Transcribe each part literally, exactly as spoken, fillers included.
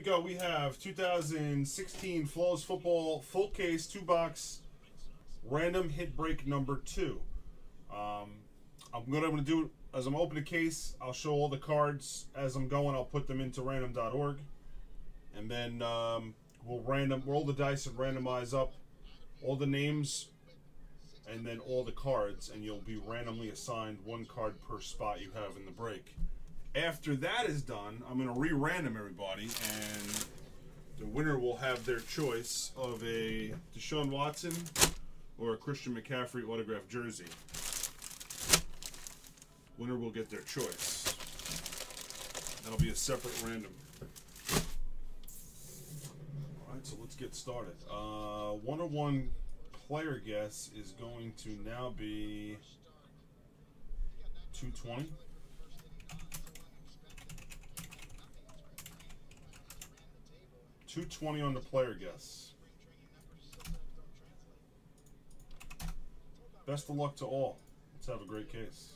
we go. We have two thousand sixteen Flawless Football full case two box random hit break number two. Um, I'm what I'm going to do as I'm opening the case, I'll show all the cards as I'm going. I'll put them into random dot org, and then um, we'll random roll the dice and randomize up all the names and then all the cards, and you'll be randomly assigned one card per spot you have in the break. After that is done, I'm going to re-random everybody, and the winner will have their choice of a Deshaun Watson or a Christian McCaffrey autographed jersey. Winner will get their choice. That'll be a separate random. All right, so let's get started. Uh, one oh one player guess is going to now be two twenty. two twenty on the player guess. Best of luck to all. Let's have a great case.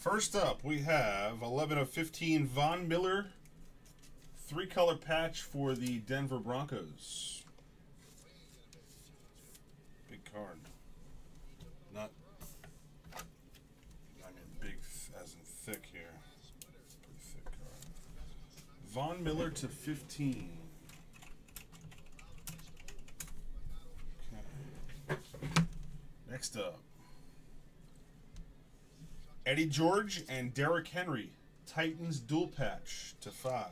First up, we have eleven of fifteen Von Miller, three-color patch for the Denver Broncos. Big card. Not, I mean, big as in thick here. Pretty thick card. Von Miller to fifteen. Okay. Next up. Eddie George and Derrick Henry, Titans dual patch to five.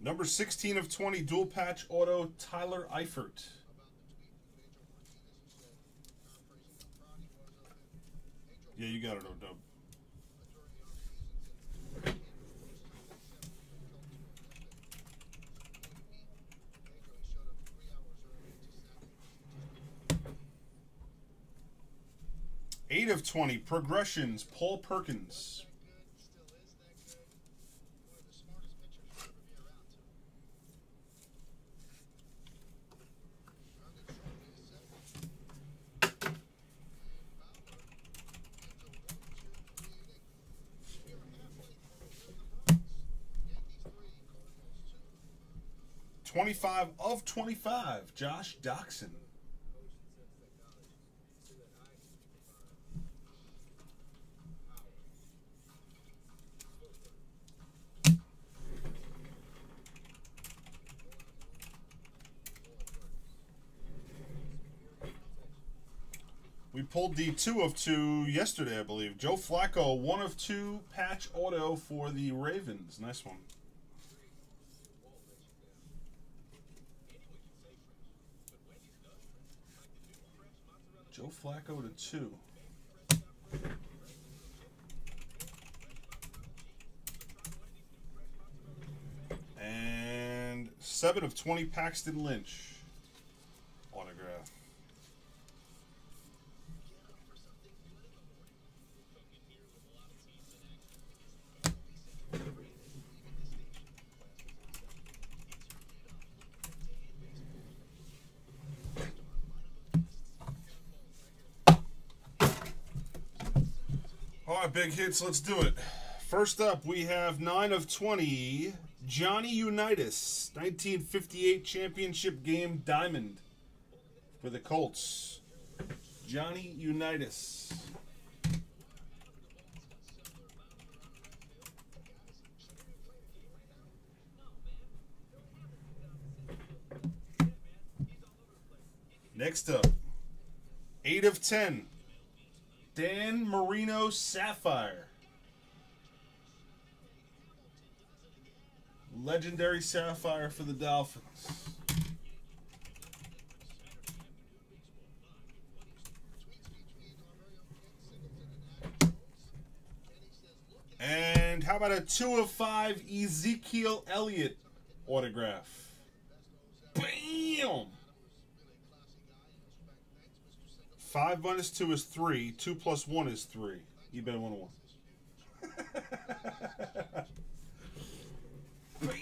Number sixteen of twenty dual patch auto, Tyler Eifert. Yeah, you got it, O-Dub. eight of twenty, Progressions, Paul Perkins. twenty-five of twenty-five, Josh Doxson. We pulled the two of two yesterday, I believe. Joe Flacco, one of two patch auto for the Ravens. Nice one. Joe Flacco to two. And seven of twenty Paxton Lynch autograph. All right, big hits, let's do it. First up, we have nine of twenty, Johnny Unitas, nineteen fifty-eight championship game diamond for the Colts. Johnny Unitas. Next up, eight of ten. Dan Marino Sapphire. Legendary Sapphire for the Dolphins. And how about a two of five Ezekiel Elliott autograph? Bam! Five minus two is three. Two plus one is three. You bet one on one. Bam.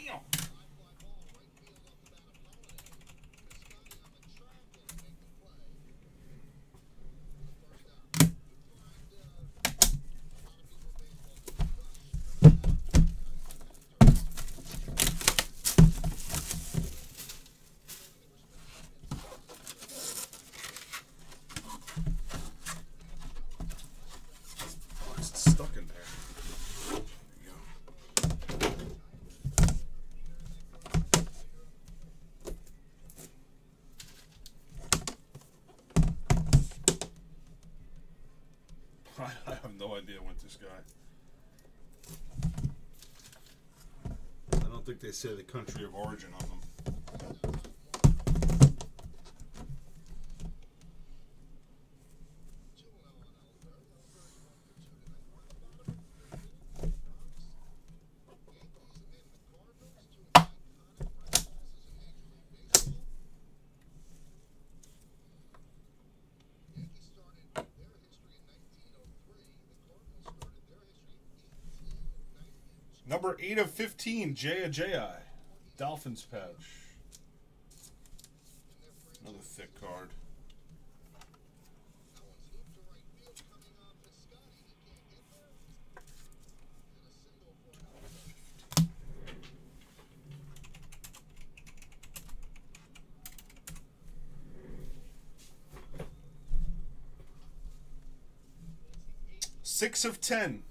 This guy. I don't think they say the country of origin on them. Number eight of fifteen, Jay Ajayi, Dolphins patch. Another thick card. six of ten.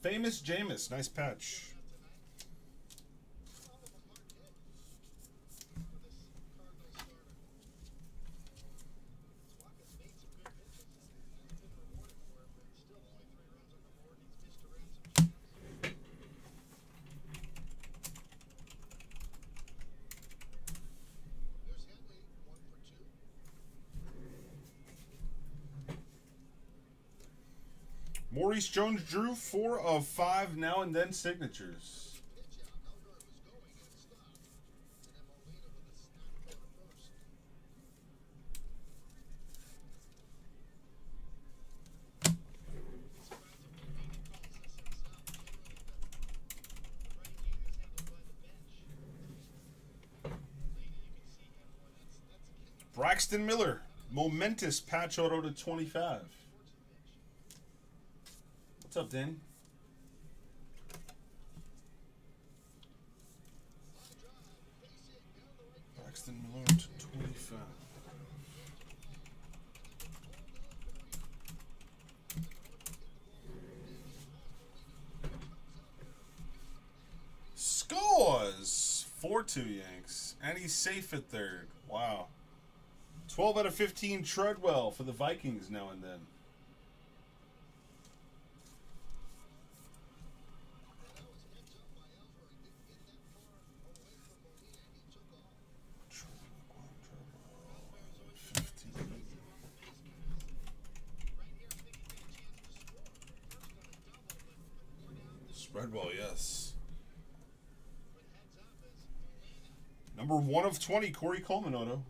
Famous Jameis, nice patch. Maurice Jones-Drew, four of five now and then signatures. Braxton Miller, momentous patch auto to twenty-five. What's up, Dan? Paxton Miller to twenty-five. Scores! four two Yanks. And he's safe at third. Wow. twelve out of fifteen Treadwell for the Vikings now and then. Treadwell, yes. Number one of twenty, Corey Coleman auto.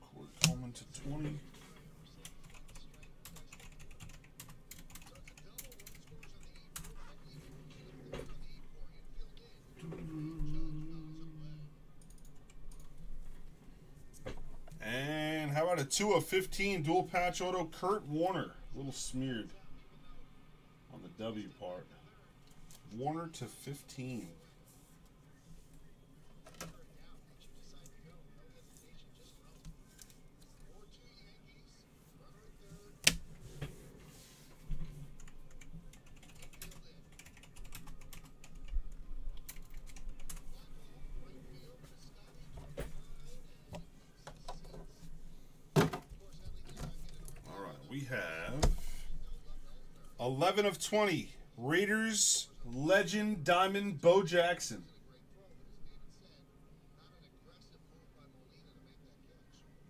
Corey Coleman to twenty. A two of fifteen dual patch auto, Kurt Warner. A little smeared on the W part. Warner to fifteen. We have eleven of twenty, Raiders legend diamond Bo Jackson.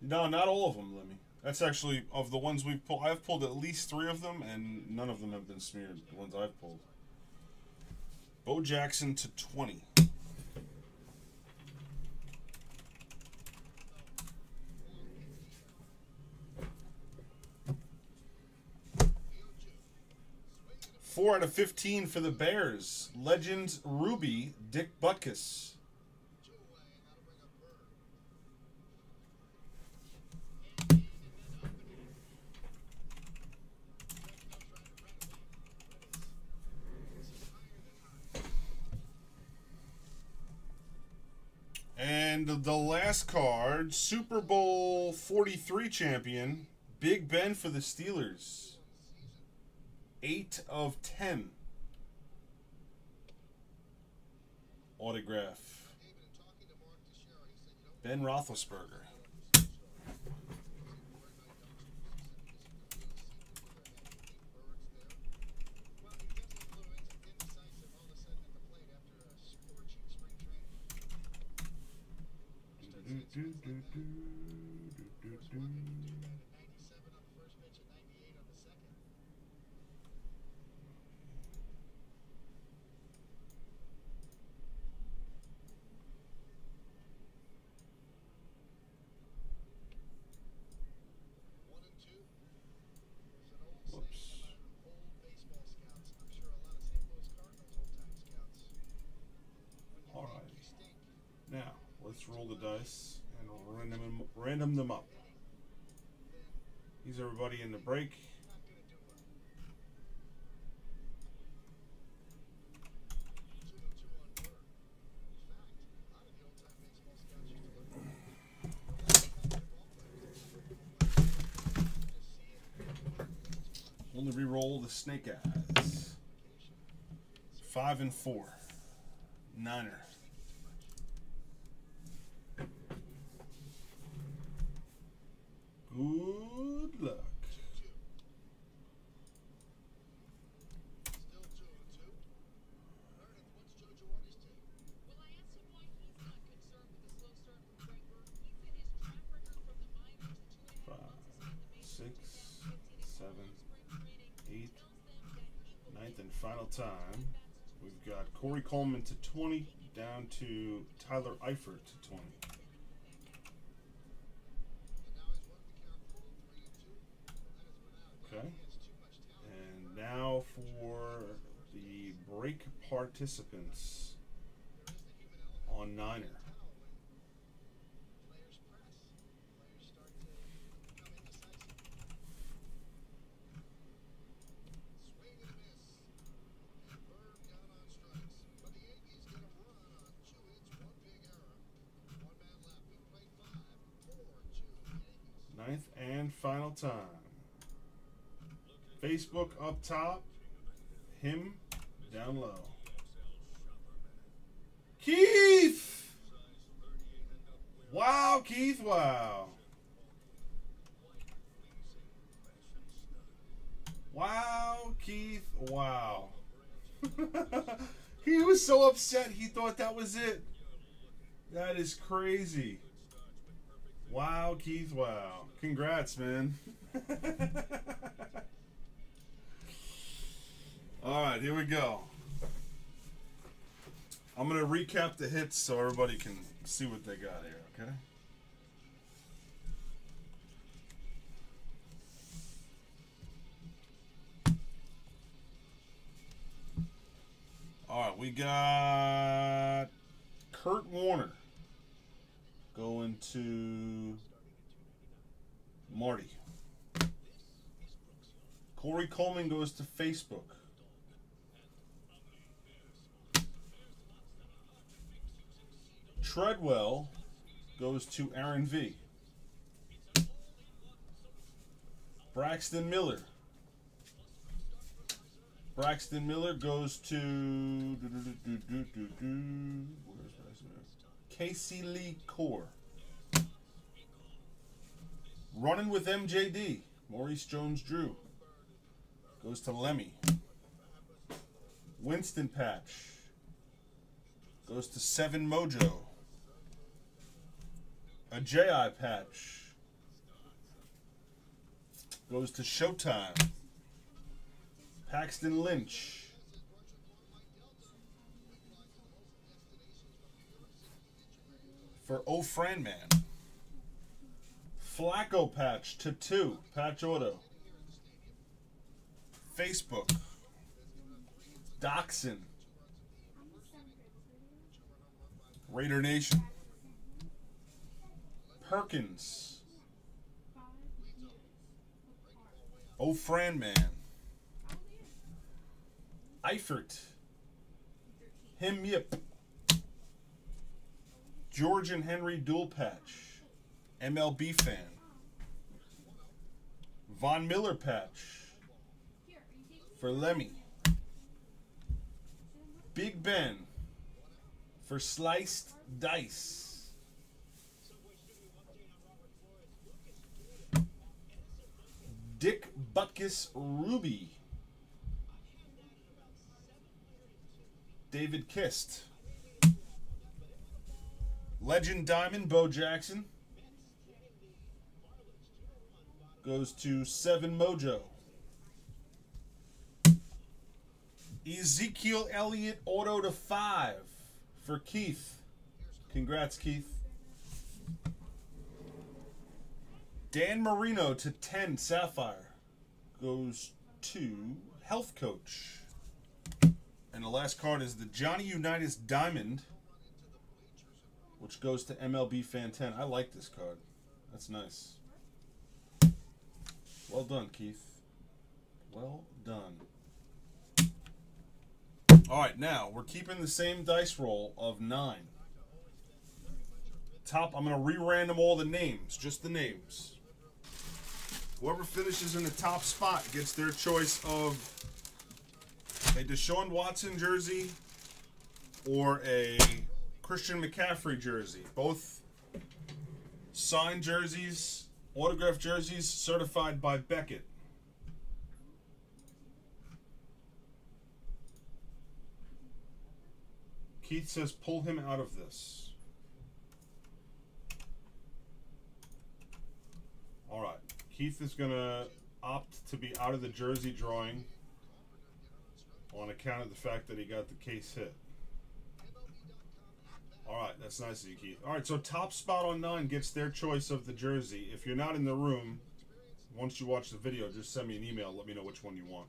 No, not all of them, Lemmy. That's actually of the ones we've pulled. I've pulled at least three of them, and none of them have been smeared. The ones I've pulled. Bo Jackson to twenty. four out of fifteen for the Bears. Legends Ruby, Dick Butkus. And the last card, Super Bowl forty-three champion, Big Ben for the Steelers. eight of ten. Autograph. Ben Roethlisberger. Do, do, do, do, do, do, do. Let's roll the dice and we'll random them, random them up. Here's everybody in the break. Only re-roll the snake eyes. Five and four. Niner. Good luck. Five, six, seven, eight, ninth and final time. We've got Corey Coleman to twenty, down to Tyler Eifert to twenty. And now for the break participants on Niner. Ninth and final time. Facebook up top, him down low. Keith! Wow, Keith, wow. Wow, Keith, wow. He was so upset he thought that was it. That is crazy. Wow, Keith, wow. Congrats, man. All right, here we go. I'm going to recap the hits so everybody can see what they got here, okay? All right, we got Kurt Warner going to Marty. Corey Coleman goes to Facebook. Treadwell goes to Aaron V. Braxton Miller. Braxton Miller goes to do, do, do, do, do, do, do, where's Braxton Miller? Casey Lee Core. Running with M J D. Maurice Jones-Drew goes to Lemmy. Winston Patch goes to Seven Mojo. Ajayi Patch goes to Showtime. Paxton Lynch. For O Fran Man. Flacco Patch to two. Patch Auto. Facebook. Doxson. Raider Nation. Perkins. O Fran Man. Eifert, Him Yip, George and Henry Dual Patch, M L B Fan, Von Miller Patch for Lemmy, Big Ben for Sliced Dice, Dick Butkus Ruby, David Kist. Legend Diamond, Bo Jackson. Goes to Seven Mojo. Ezekiel Elliott auto to five for Keith. Congrats, Keith. Dan Marino to ten, Sapphire. Goes to Health Coach. And the last card is the Johnny Unitas Diamond, which goes to M L B Fan ten. I like this card. That's nice. Well done, Keith. Well done. All right, now we're keeping the same dice roll of nine. Top, I'm going to re-random all the names, just the names. Whoever finishes in the top spot gets their choice of a Deshaun Watson jersey or a Christian McCaffrey jersey. Both signed jerseys, autographed jerseys, certified by Beckett. Keith says, pull him out of this. All right. Keith is going to opt to be out of the jersey drawing on account of the fact that he got the case hit. All right, that's nice of you, Keith. All right, so top spot on nine gets their choice of the jersey. If you're not in the room, once you watch the video, just send me an email. Let me know which one you want.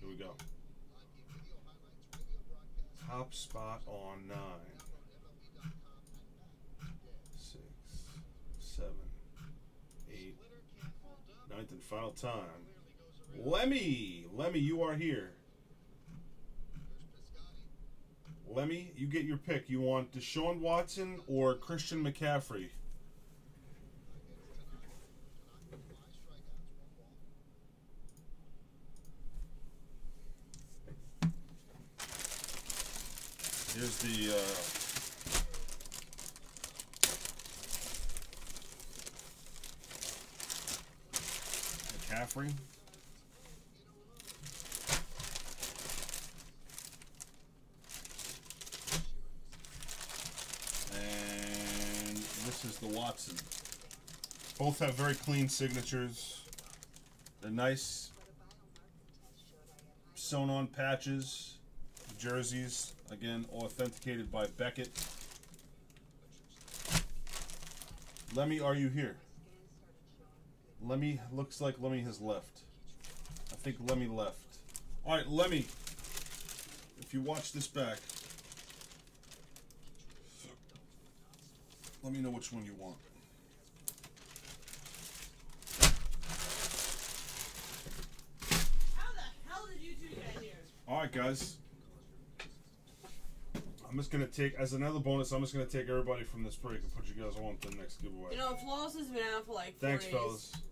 Here we go. Top spot on nine. Six, seven, eight, ninth and final time. Lemmy, Lemmy, you are here. Lemmy, you get your pick. You want Deshaun Watson or Christian McCaffrey? Here's the uh, McCaffrey. Doxson. Both have very clean signatures. The nice sewn on patches. The jerseys, again, authenticated by Beckett. Lemmy, are you here? Lemmy, looks like Lemmy has left. I think Lemmy left. All right, Lemmy, if you watch this back, let me know which one you want. How the hell did you two get here? All right, guys. I'm just going to take, as another bonus, I'm just going to take everybody from this break and put you guys on to the next giveaway. You know, Flawless has been out for like four days. Thanks, fellas.